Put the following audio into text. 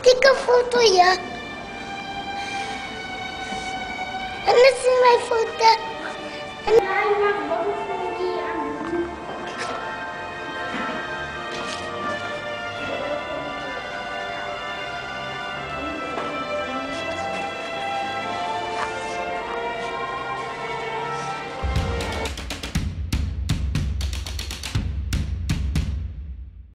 Take a photo here. And this is my photo. And